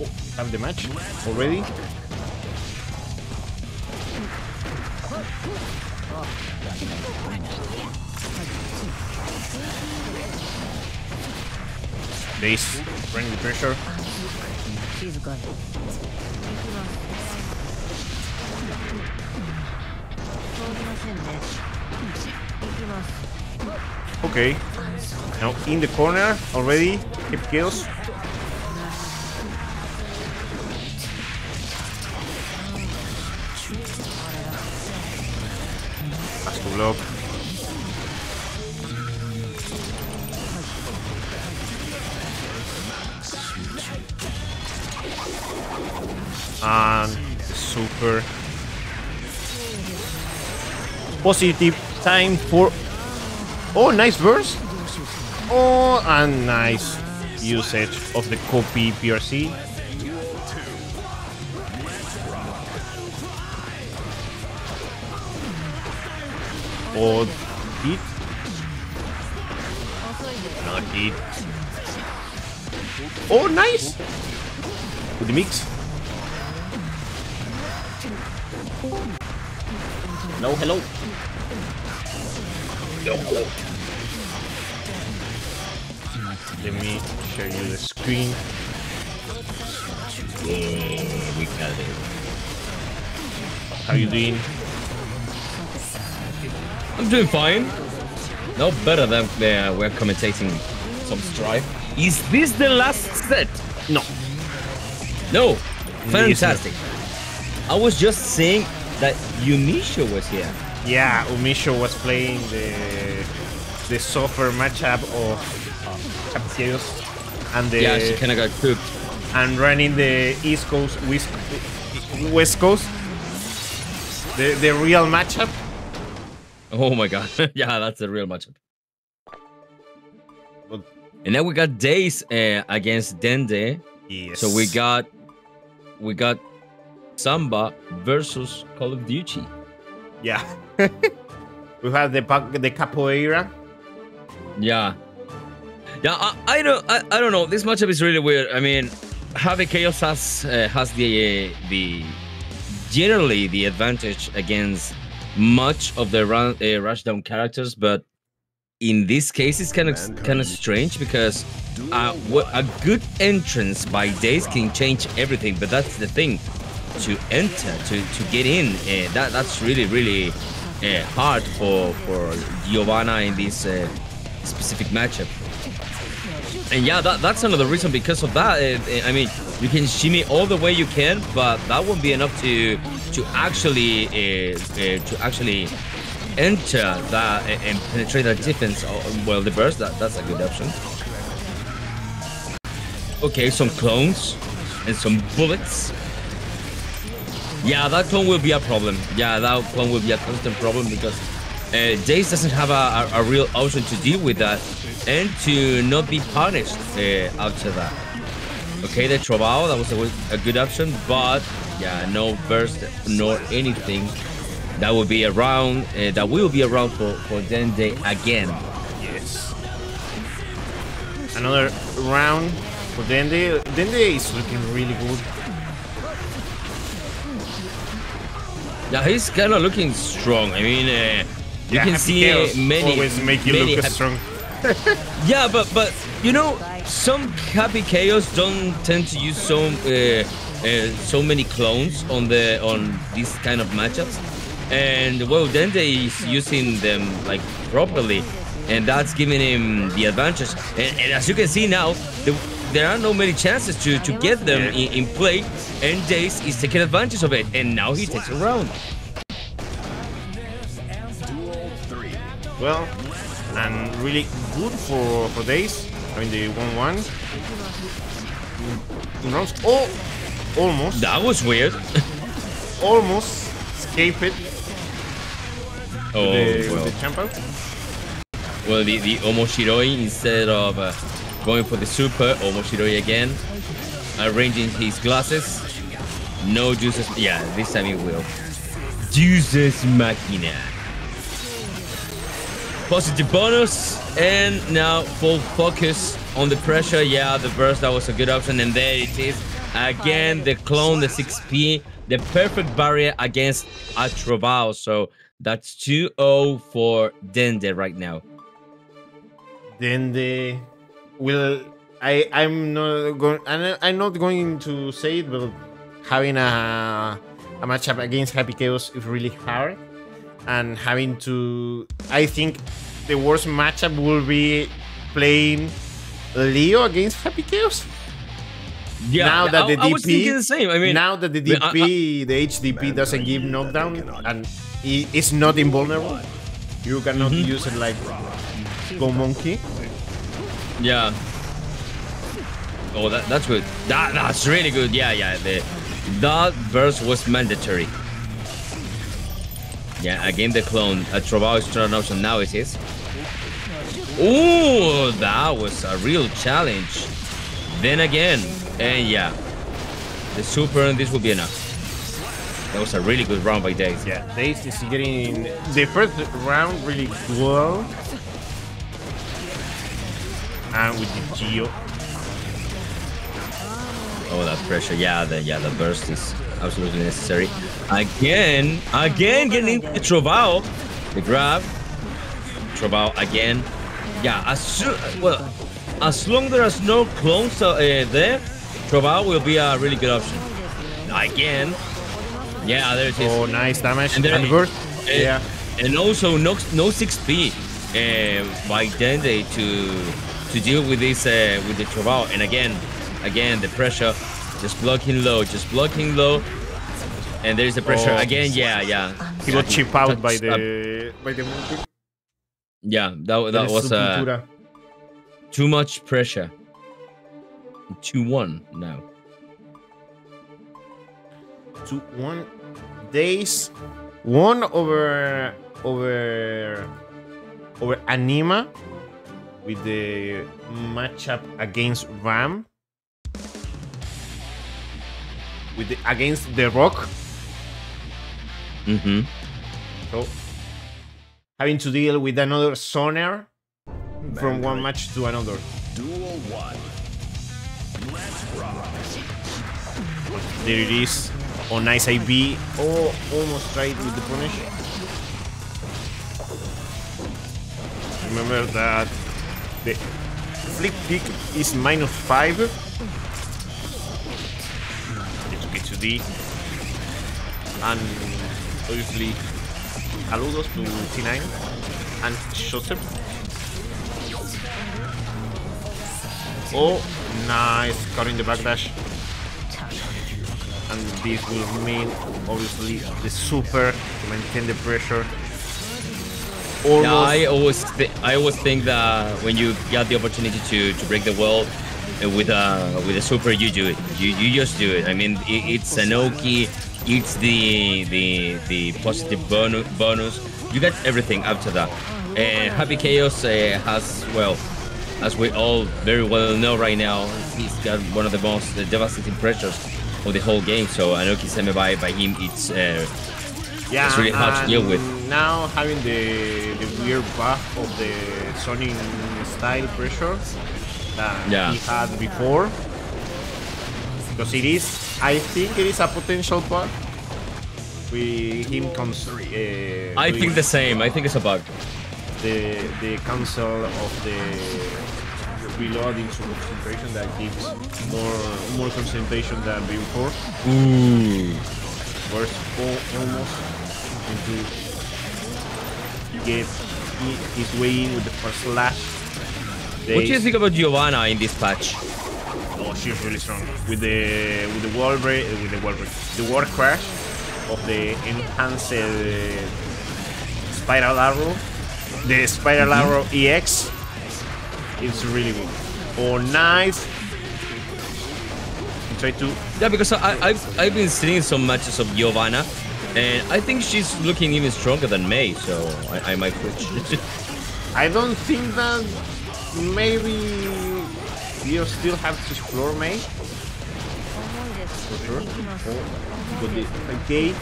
Oh, have the match already. Daze, bring the pressure. Okay, now in the corner already, Happy Chaos. Has to block. And super positive time for... Oh, nice burst! Oh, and nice usage of the copy PRC. Oh, hit. Not hit. Oh, nice! With the mix. No, hello. Let me show you the screen. We got it. How you doing? I'm doing fine. No better than we're commentating some strife. Is this the last set? No. No. Fantastic. I was just saying that Umisho was here. Yeah, Umisho was playing the software matchup of Happy Chaos, and the, yeah, she kind of got cooked. And running the East Coast, West Coast, the real matchup. Oh my God! Yeah, that's a real matchup. But, and then we got Daze against Dende. Yes. So we got Samba versus Call of Duty. Yeah. We have the capoeira. Yeah. Yeah, I don't know. This matchup is really weird. I mean, Happy Chaos has the generally the advantage against much of the rushdown characters, but in this case, it's kind of strange because a good entrance by Daze can change everything. But that's the thing. To enter, to get in, that's really hard for Giovanna in this specific matchup. And yeah, that's another reason. Because of that, I mean, you can shimmy all the way you can, but that won't be enough to actually enter that and penetrate that defense. Well, the burst, that's a good option. Okay, some clones and some bullets. Yeah, that clone will be a problem. Yeah, that clone will be a constant problem because Daze doesn't have a real option to deal with that and to not be punished after that. Okay, the Trovão, that was a good option, but yeah, no burst nor anything. That will be around. That will be around for Dende again. Yes. Another round for Dende. Dende is looking really good. Yeah, he's kind of looking strong. I mean, you can see many always make you look strong. Yeah, but you know, some Happy Chaos don't tend to use so many clones on these kind of matchups, and well, Dende is using them like properly, and that's giving him the advantage. And as you can see now, there are no many chances to get them in play, and Daze is taking advantage of it, and now he takes a round. Well, and really good for Daze. I mean, the 1-1. In rounds. Oh! Almost. That was weird. Almost escaped it. Oh, with the champ out. Well, the Omoshiroi instead of... going for the super, Omoshiroi again, arranging his glasses. No juices, yeah, this time he will. Juices Machina. Positive bonus, and now full focus on the pressure. Yeah, the burst, that was a good option, and there it is. Again, the clone, the 6P, the perfect barrier against a Trovão. So that's 2-0 for Dende right now. Dende will... I'm not going to say it, but having a matchup against Happy Chaos is really hard, and having to... I think the worst matchup will be playing Leo against Happy Chaos. Yeah, now that the DP, I was thinking the same. I mean, now that the DP, the HDP doesn't give knockdown and it's not invulnerable, you cannot use it like Go Monkey. Yeah. Oh, that's good. That's really good. Yeah, yeah. That burst was mandatory. Yeah, again the clone. A Trovão is turn option now. It is. Oh, that was a real challenge. Then again, and yeah, the super and this will be enough. That was a really good round by Daze. Yeah, Daze is getting the first round really well, and with the Geo. Oh, that pressure! Yeah, the burst is absolutely necessary. Again, getting the Trovão, the grab, Trovão again. Yeah, as long as no clones are there, Trovão will be a really good option. Again, yeah, there it is. Oh, nice damage and burst. Yeah, and also no 6P by Dende to deal with this with the Trovão, and again the pressure, just blocking low, and there's the pressure. Oh, again. Yeah, he got chipped out by the monkey. Yeah, that was too much pressure. 2-1 now. 2-1 Daze won over Anima with the matchup against Ram, against the Rock. So having to deal with another Sonar from one match to another. Duel one. Let's rock. There it is. Oh, nice IB. Oh, almost tried with the punish. Remember that the flick pick is -5. It took it to D. And obviously, Aludos to T9 and Shotzel. Oh, nice, cutting the backdash. And this will mean, obviously, the super to maintain the pressure. Almost. Yeah, I always think that when you get the opportunity to break the wall with a super, you do it. You just do it. I mean, it's an Oki, it's the positive bonus. You get everything after that. Happy Chaos has, well, as we all very well know right now, he's got one of the most devastating pressures of the whole game. So Anoki Seme by him, it's really hard to deal with. Now having the weird buff of the Sonic style pressure that he had before, because it is, I think it is a potential bug. With him comes. I think the same. I think it's a bug. The cancel of the reload into concentration that gives more concentration than before. Ooh. Burst almost into get his way in with the first slash. What do you think about Giovanna in this patch? Oh, she's really strong with the wall break, the wall crash of the enhanced spiral arrow. The Spiral Arrow EX is really good. Oh, nice. Try to... Yeah, because I've been seeing some matches of Giovanna, and I think she's looking even stronger than Mei, so I might switch. I don't think that maybe you still have to explore Mei. For sure. Oh, got the gate.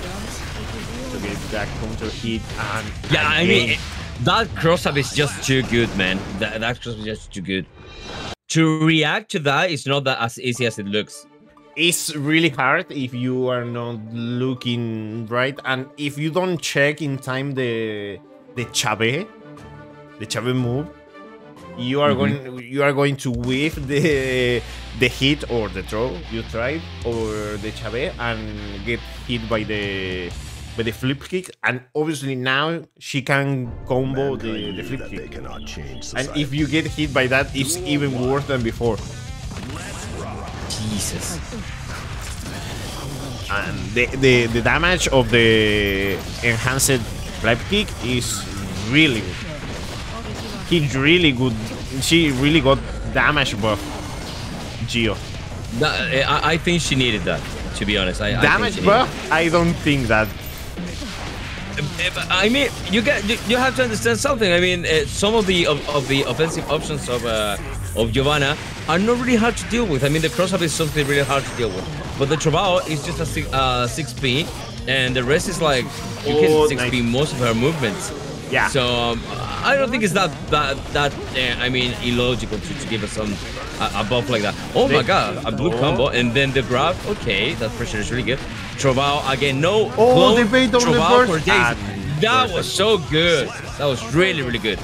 To get that counter hit and... Yeah, I mean... That cross-up is just too good, man. That cross-up is just too good. To react to that is not that as easy as it looks. It's really hard if you are not looking right, and if you don't check in time the Chave move, you are going to whiff the hit or the throw you tried or the Chave and get hit by the flip kick, and obviously now she can combo the flip kick. And if you get hit by that, it's even worse than before. Jesus. And the damage of the enhanced flip kick is really good. She really got damage buff, Gio. I think she needed that, to be honest. Damage buff? I don't think that. I mean, you have to understand something. I mean, some of the offensive options of Giovanna are not really hard to deal with. I mean, the cross-up is something really hard to deal with. But the Trovão is just a 6P, and the rest is like, you can 6P most of her movements. Yeah. So I don't think it's that I mean, illogical to give us some a buff like that. Oh my god, a blue combo and then the grab. Okay, that pressure is really good. Trovão again, no. Oh, they bait on the first. That was so good. That was really, really good.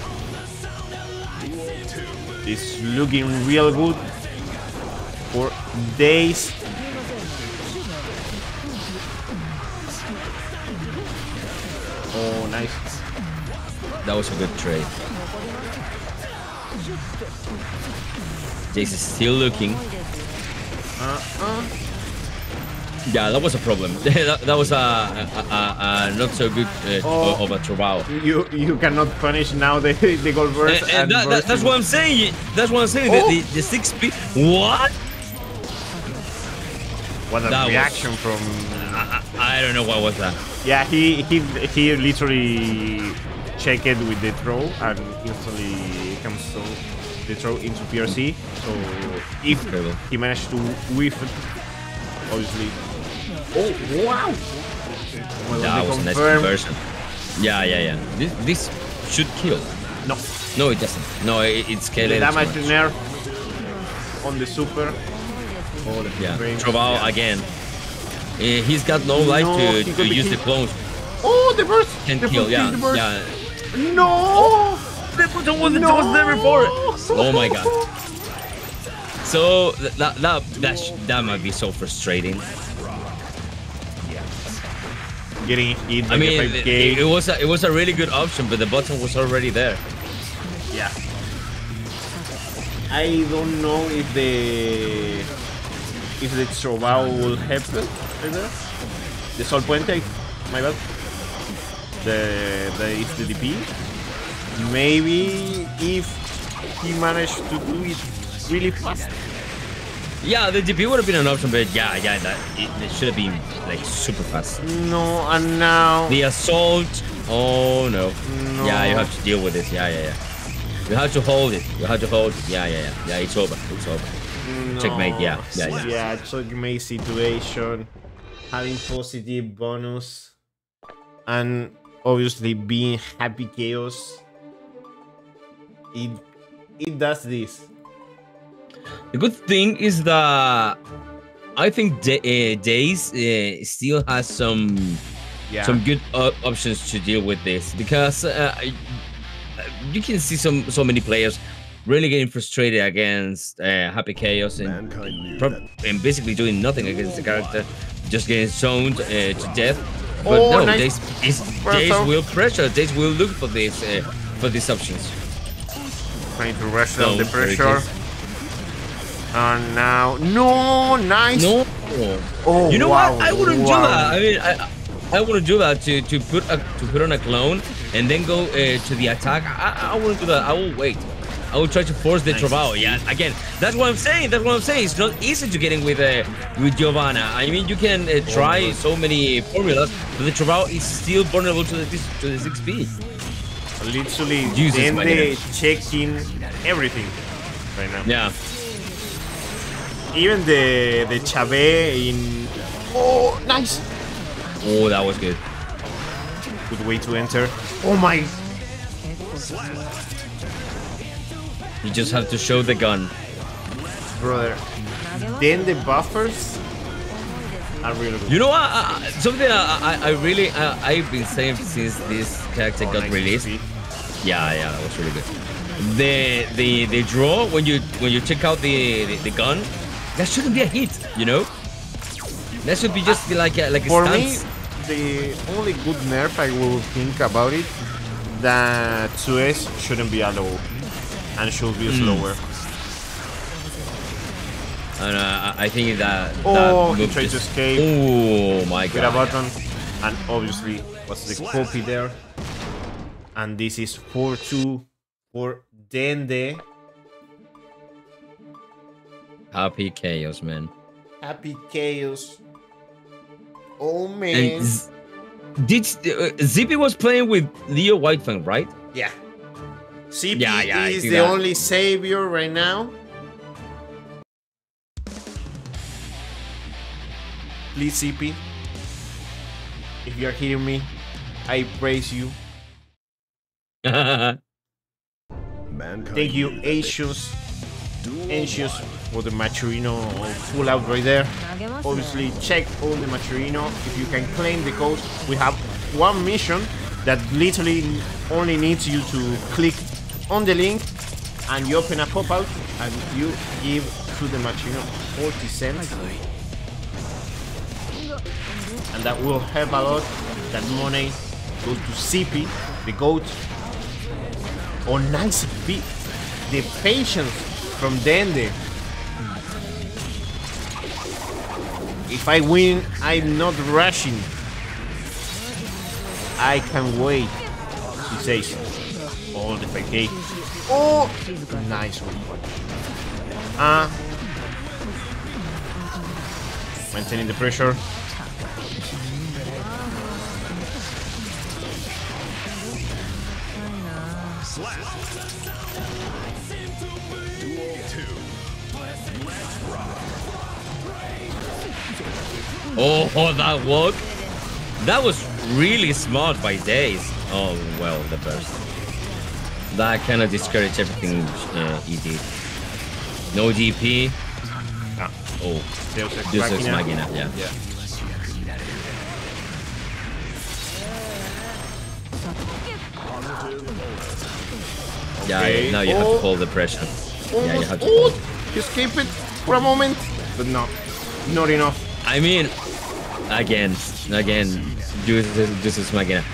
It's looking real good for Daze. Oh, nice. That was a good trade. Jace is still looking. Yeah, that was a problem. that was a not so good of a Trovão. You cannot punish now the gold burst. That's what I'm saying. That's what I'm saying. Oh. The 6P. What? What a reaction from. I don't know what was that. Yeah, he literally. Check it with the throw and instantly comes to the throw into PRC. So if he managed to whiff it, obviously. Oh wow! Well, that was a nice conversion. Yeah. This should kill. No, it doesn't. No, it's killing. The damage nerf on the super. Oh, Trovão again. He's got no life to use the clones. Oh, the burst! The burst. No! That was never for it! Oh my god. So, that might be so frustrating. Yeah. Getting hit by the 5K. It was a really good option, but the button was already there. Yeah. I don't know if the Trovão will happen. The Sol Puente, my bad. It's the DP. Maybe if he managed to do it really fast. Yeah, the DP would have been an option, but it should have been like super fast. No, and now the assault. Oh no. Yeah, you have to deal with this. Yeah. You have to hold it. Yeah. It's over. No. Checkmate. Yeah. Checkmate situation. Having positive bonus and. Obviously, being Happy Chaos, it does this. The good thing is that I think Daze still has some good options to deal with this, because you can see so many players really getting frustrated against Happy Chaos and basically doing nothing against the character, just getting zoned to death. But nice. Daze will pressure. Daze will look for this for these options. Trying to rush down the pressure. And now, nice. No. Oh, you know what? I wouldn't do that. I mean, I wouldn't do that to put on a clone and then go to the attack. I wouldn't do that. I will wait. I will try to force the Trovão. Yeah, again, that's what I'm saying. It's not easy to get in with Giovanna. I mean, you can try so many formulas, but the Trovão is still vulnerable to the 6P. Literally, Dende checking everything right now. Yeah. Even the Chave in. Oh, nice. Oh, that was good. Good way to enter. Oh my. You just have to show the gun. Brother, then the buffers I'm really good. You know, something I've been saying since this character got released. Yeah, that was really good. The draw when you check out the gun, that shouldn't be a hit, you know. That should be just like a stance. For me, the only good nerf I will think about it that 2S shouldn't be a low and should be slower. And I think that. Oh, he tried to escape. Oh my god! With a button, yeah. And obviously was the copy there. And this is 4-2 for Dende. Happy Chaos, man. Happy Chaos. Oh man. And Zippy was playing with Leo Whitefang, right? Yeah. Zippy is the only savior right now. Please, Zippy, if you are hearing me, I praise you. Thank you, Anxious for the Maturino full out right there. Obviously, check all the Maturino if you can claim the code. We have one mission that literally only needs you to click on the link and you open a pop out and you give to the Maturino 40 cents. And that will help a lot. That money goes to CP, the GOAT, or 9CP, the patience from Dende. If I win, I'm not rushing. I can wait, she says. All the 5K. Oh, nice one. Maintaining the pressure. Oh, that walk! That was really smart by Daze. Oh, well, the burst. That kind of discouraged everything he did. No DP. Oh, just Ex Machina, yeah. Yeah, okay. Now you have to hold the pressure. Yeah, you have to hold. You escaped it for a moment, but no, not enough. I mean, again, this is my game.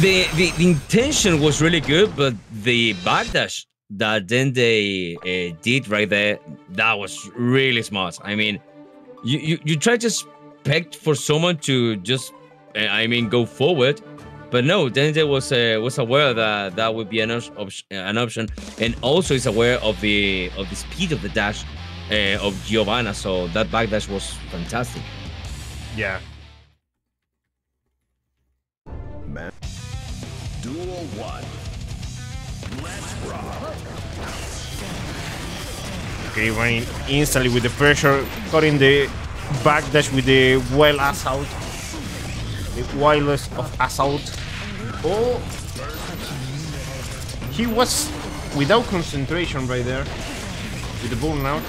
The intention was really good, but the backdash that Dende did right there, that was really smart. I mean, you try to expect for someone to just, go forward. But no, Dende was aware that that would be an option, and also is aware of the speed of the dash of Giovanna. So that backdash was fantastic. Yeah. Man. Duel one. Let's rock. Okay, running instantly with the pressure, cutting the backdash with the wild assault. The wildest of assault. Oh, he was without concentration right there with the ball now.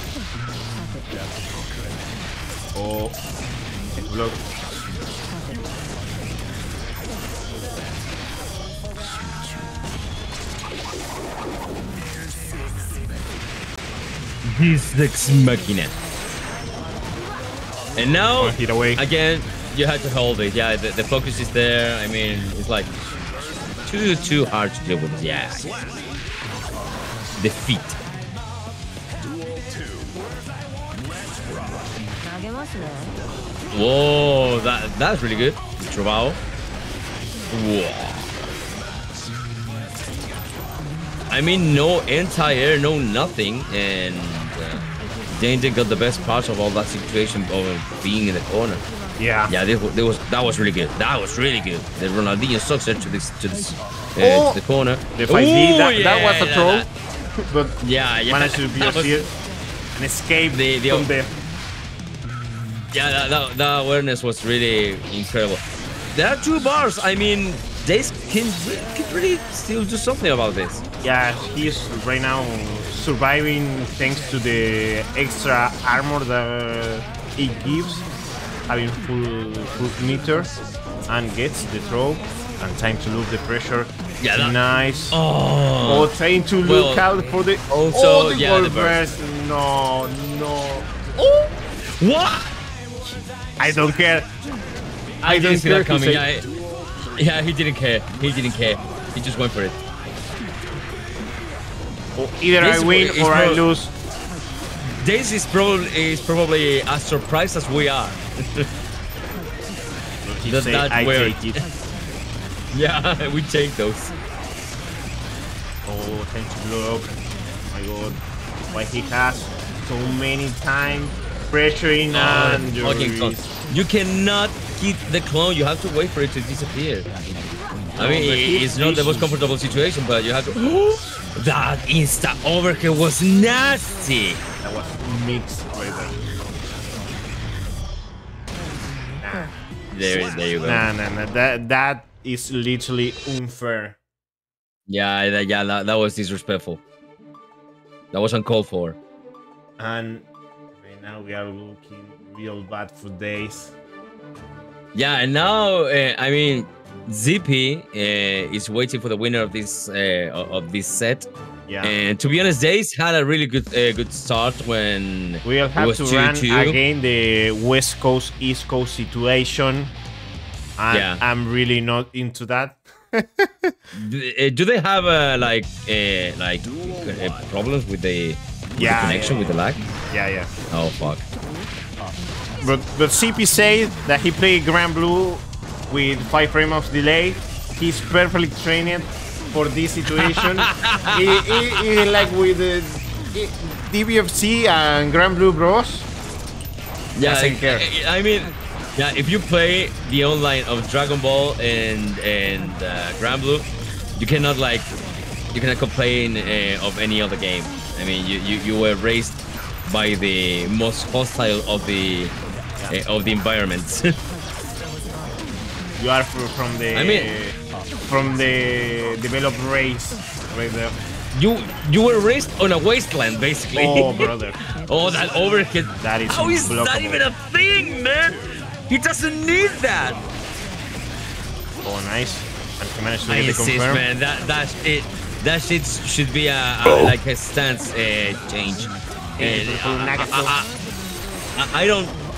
Oh, it blocked. He's Ex Machina. And now hit away again. You had to hold it, yeah, the focus is there. I mean, it's like too hard to deal with it, yeah. The feet. Whoa, that's really good. Trovão. Whoa. I mean, no anti-air, no nothing, and Dende got the best part of all that situation of being in the corner. Yeah. Yeah, that was really good. That was really good. The Ronaldinho sucks it to the corner. The 5D, that was a throw. But managed to be an escape from there. Yeah, that awareness was really incredible. There are two bars. I mean, Daze can really still do something about this. Yeah, he's right now surviving thanks to the extra armor that it gives. having full meter and gets the throw and time to look the pressure. Yeah, that, nice. Oh, time to look out for the burst. No, no. Oh, what? I don't care. I didn't see that coming. Yeah, he didn't care. He didn't care. He just went for it. Oh, either I win or I lose. Daze is probably as surprised as we are. Take it. Yeah, we take those. Oh, time to blow up. Oh my god. Why he has so many times pressuring and you cannot hit the clone, you have to wait for it to disappear. I mean, it's not the most comfortable situation, but you have to... That insta overhead was nasty! That was mixed overhead. There you go. Nah. That is literally unfair. Yeah, that was disrespectful. That was uncalled for. And right now we are looking real bad for Daze. Yeah, and now, I mean, Zippy is waiting for the winner of this set. Yeah. And to be honest, Daze had a really good start when we'll have to run again the West Coast East Coast situation. And I'm really not into that. Do they have problems with the, connection with the lag? Yeah. Oh fuck. But CP said that he played Granblue with 5 frames of delay. He's perfectly trained for this situation. He like with DBFC and Granblue Bros. Yeah, doesn't care. I mean, yeah, if you play the online of Dragon Ball and Granblue, you cannot complain of any other game. I mean, you were raised by the most hostile of the environments. You are from the developed race right there. You were raised on a wasteland basically. Oh brother. Oh, that overhead. That is how is that even a thing, man? He doesn't need that. Oh nice. And he managed to get the confirm. Man, that's it. That shit should be a stance change. And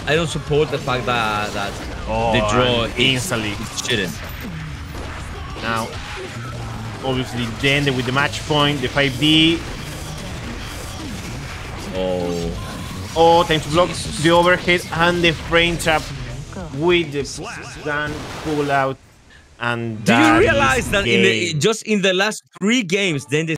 I don't support the fact that the draw instantly shouldn't. Now, obviously, Dende with the match point, the 5D. Oh, time to block the overhead and the frame trap with the stun pull out. And do you realize that in just in the last 3 games, Dende